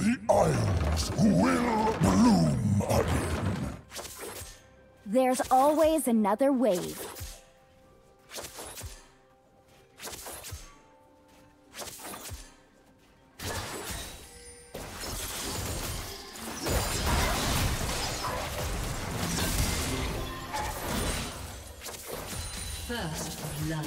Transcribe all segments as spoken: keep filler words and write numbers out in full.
The Isles will bloom again. There's always another wave. First blood.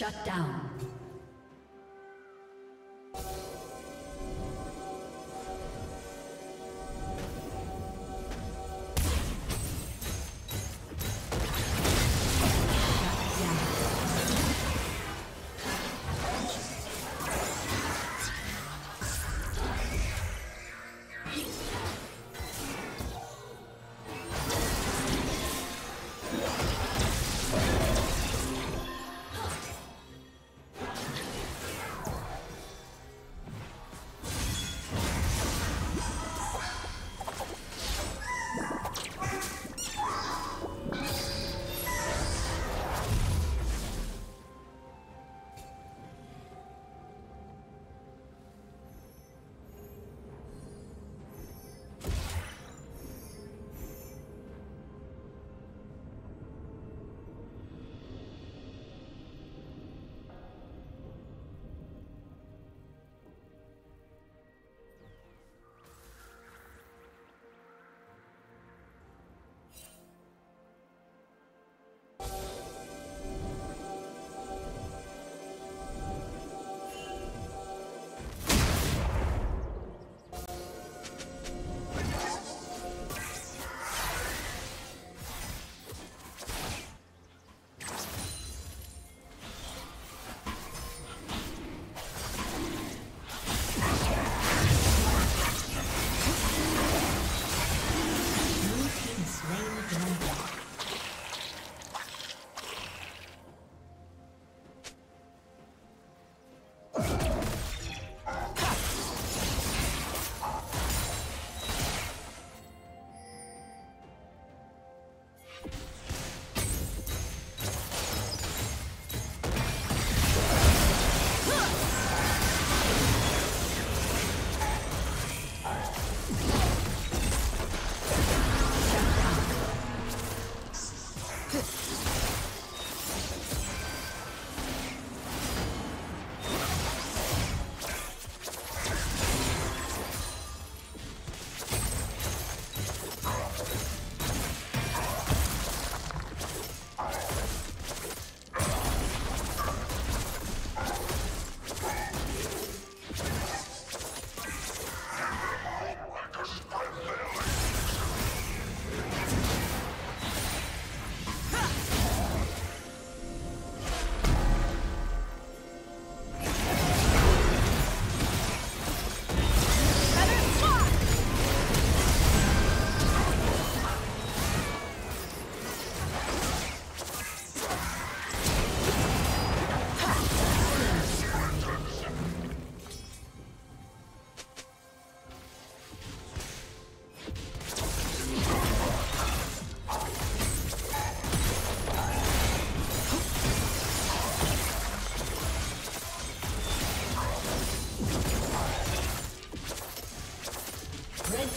Shut down.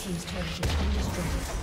Team's turret has been destroyed.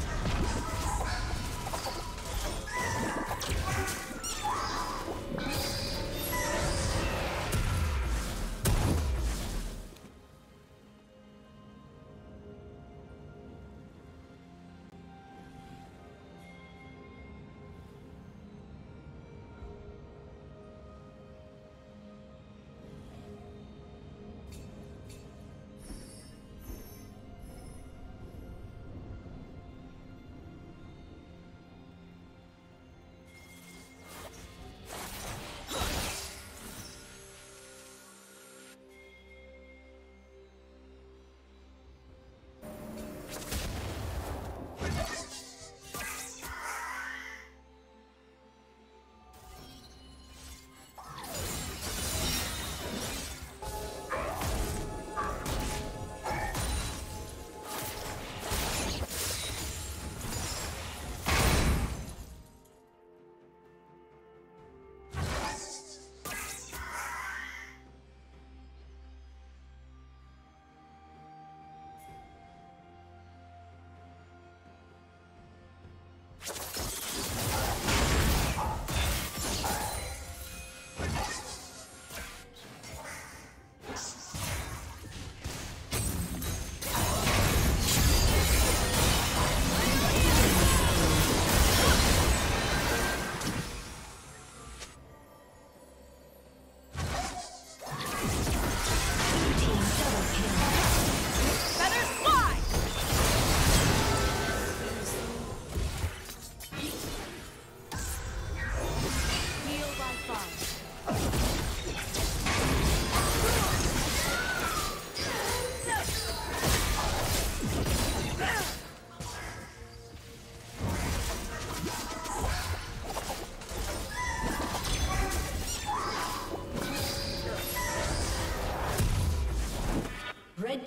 Red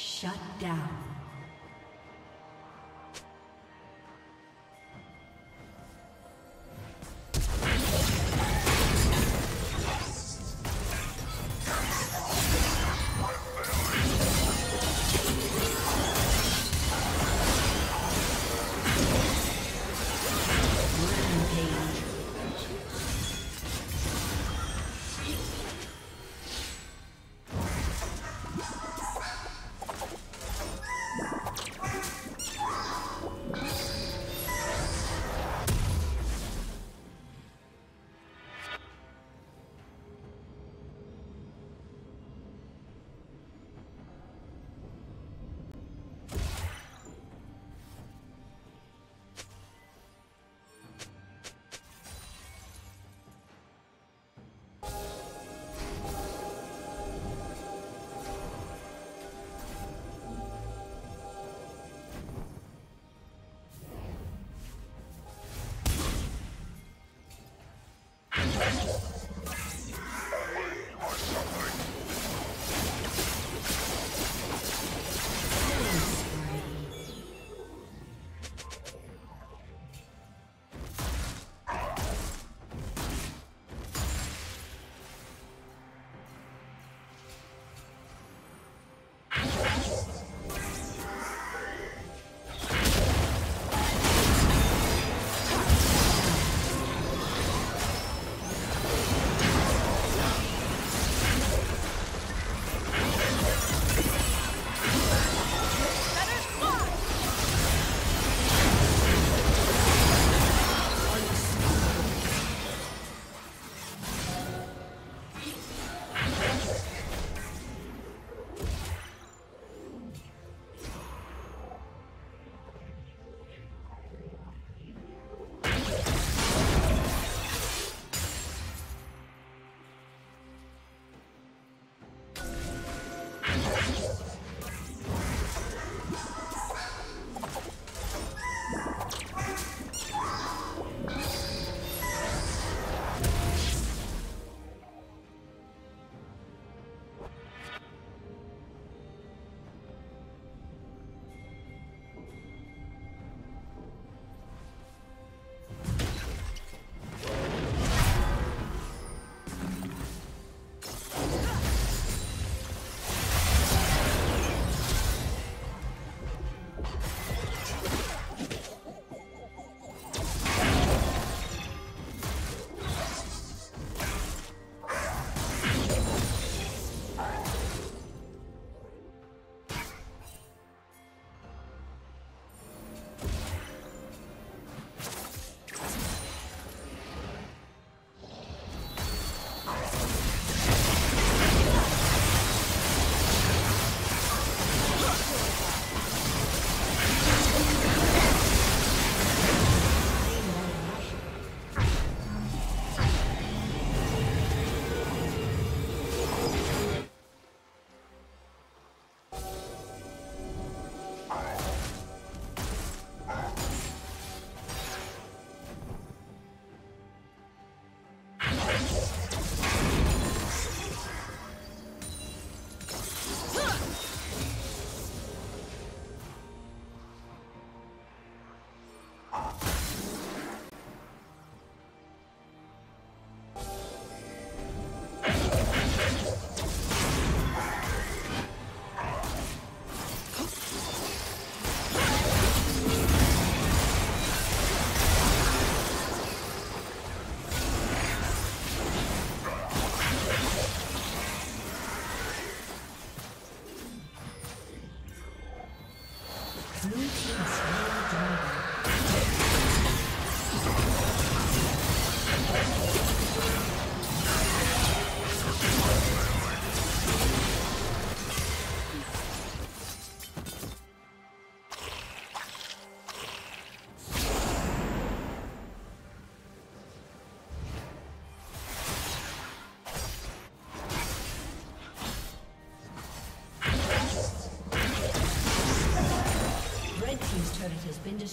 Shut down. turret has been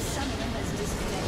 Someone has disconnected.